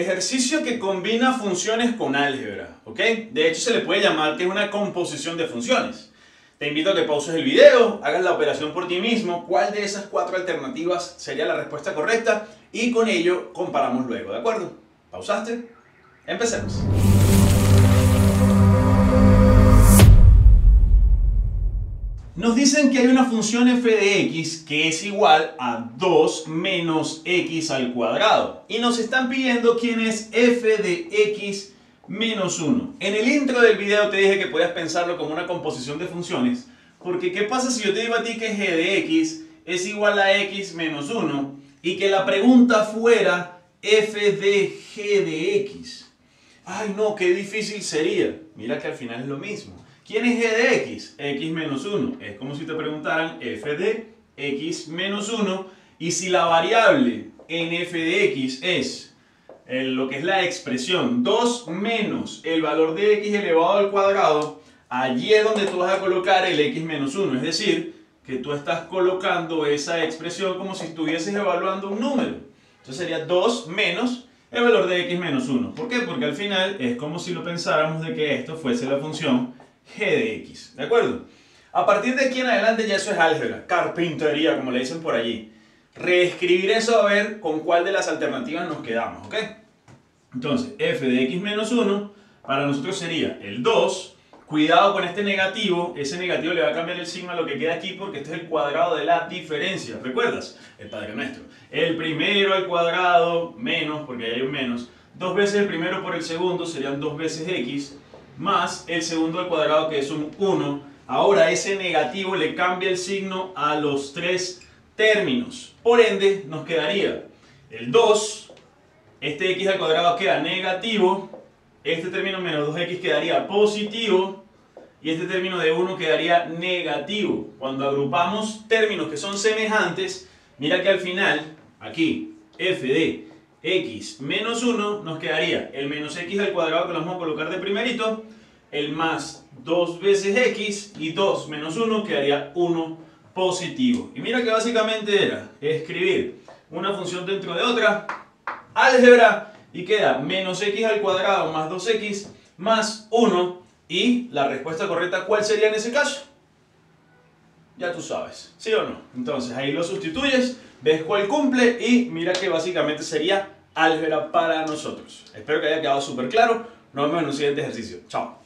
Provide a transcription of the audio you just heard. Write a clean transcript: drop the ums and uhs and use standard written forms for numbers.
Ejercicio que combina funciones con álgebra, ¿ok? De hecho, se le puede llamar que es una composición de funciones. Te invito a que pauses el video, hagas la operación por ti mismo, cuál de esas cuatro alternativas sería la respuesta correcta y con ello comparamos luego, ¿de acuerdo? ¿Pausaste? Empecemos. Nos dicen que hay una función f de x que es igual a 2 menos x al cuadrado. Y nos están pidiendo quién es f de x menos 1. En el intro del video te dije que podías pensarlo como una composición de funciones. Porque ¿qué pasa si yo te digo a ti que g de x es igual a x menos 1 y que la pregunta fuera f de g de x? Ay no, qué difícil sería. Mira que al final es lo mismo. ¿Quién es g de x? x menos 1. Es como si te preguntaran f de x menos 1. Y si la variable en f de x es lo que es la expresión 2 menos el valor de x elevado al cuadrado, allí es donde tú vas a colocar el x menos 1. Es decir, que tú estás colocando esa expresión como si estuvieses evaluando un número. Entonces sería 2 menos el valor de x menos 1. ¿Por qué? Porque al final es como si lo pensáramos de que esto fuese la función g de x, ¿de acuerdo? A partir de aquí en adelante ya eso es álgebra, carpintería, como le dicen por allí. Reescribir eso a ver con cuál de las alternativas nos quedamos, ¿ok? Entonces, f de x menos 1 para nosotros sería el 2. Cuidado con este negativo, ese negativo le va a cambiar el signo a lo que queda aquí porque este es el cuadrado de la diferencia, ¿recuerdas? El Padre Nuestro. El primero al cuadrado, menos, porque ahí hay un menos. 2 veces el primero por el segundo serían 2 veces x, más el segundo al cuadrado que es un 1. Ahora ese negativo le cambia el signo a los tres términos. Por ende nos quedaría el 2, este x al cuadrado queda negativo, este término menos 2x quedaría positivo y este término de 1 quedaría negativo. Cuando agrupamos términos que son semejantes, mira que al final, aquí, f de x menos 1 nos quedaría el menos x al cuadrado que lo vamos a colocar de primerito, el más 2 veces x y 2 menos 1 quedaría 1 positivo. Y mira que básicamente era escribir una función dentro de otra, álgebra, y queda menos x al cuadrado más 2x más 1 y la respuesta correcta, ¿cuál sería en ese caso? Ya tú sabes, ¿sí o no? Entonces ahí lo sustituyes, ves cuál cumple y mira que básicamente sería álgebra para nosotros. Espero que haya quedado súper claro. Nos vemos en un siguiente ejercicio. Chao.